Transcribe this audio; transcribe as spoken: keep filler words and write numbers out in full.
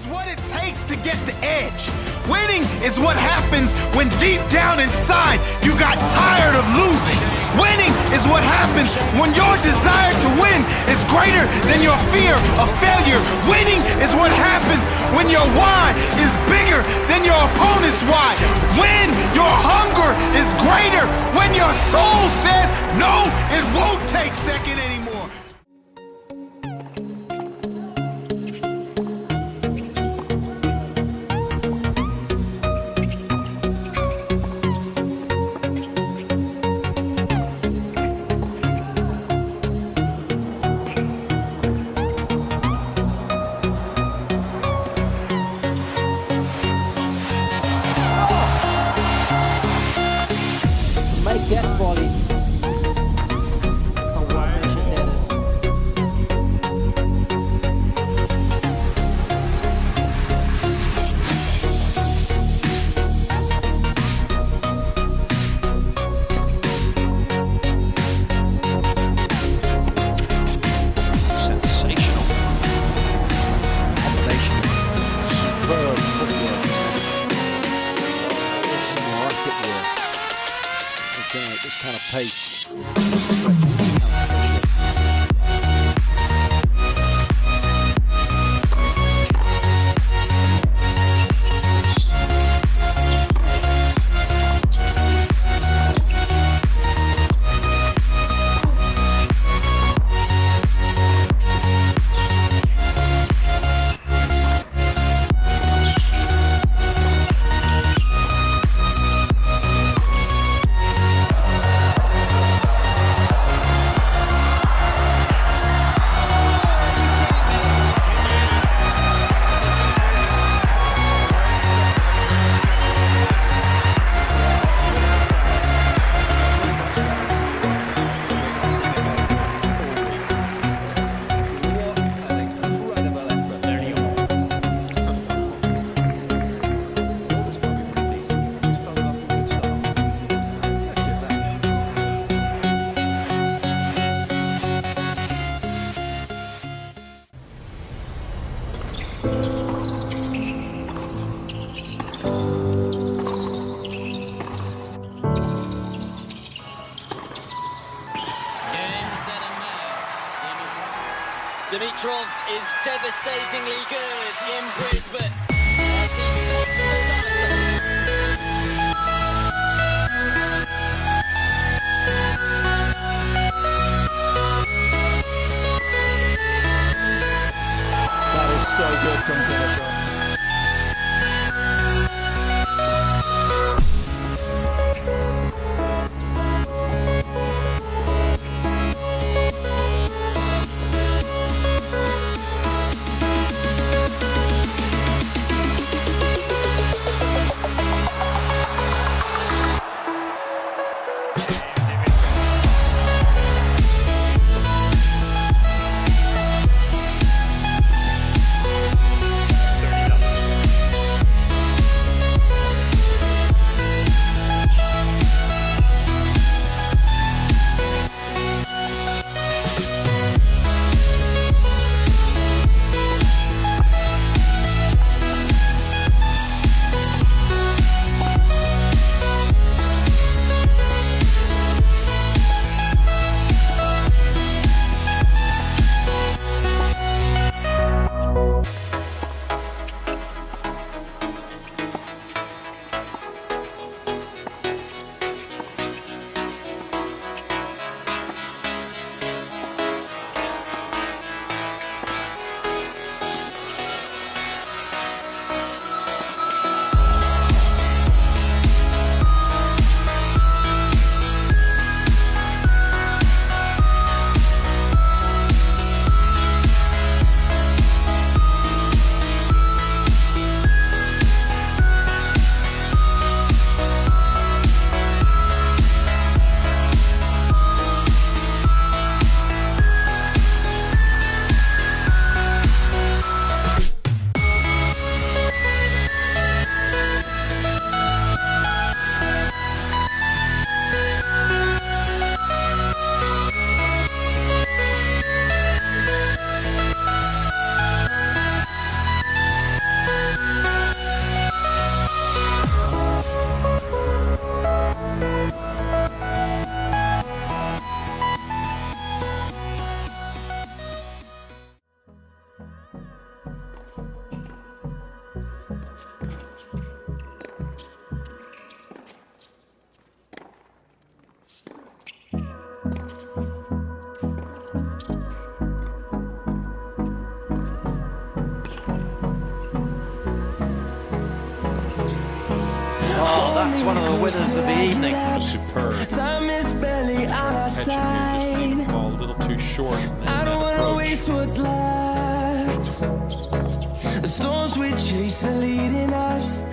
is what it takes to get the edge. Winning is what happens when deep down inside you got tired of losing. Winning is what happens when your desire to win is greater than your fear of failure. Winning is what happens when your why is bigger than your opponent's why. When your hunger is greater, when your soul says, no, it won't take second anymore. Make that volley. How well measured that is. Sensational combination. Superb footwork. Awesome rocket work. Again, at this kind of pace. Dimitrov is devastatingly good in Brisbane. That is so good from Dimitrov. That's one of the winners of the evening. Superb. Time is barely out of sight. Ball a little too short. I don't want to waste what's left. The storms we chase are leading us.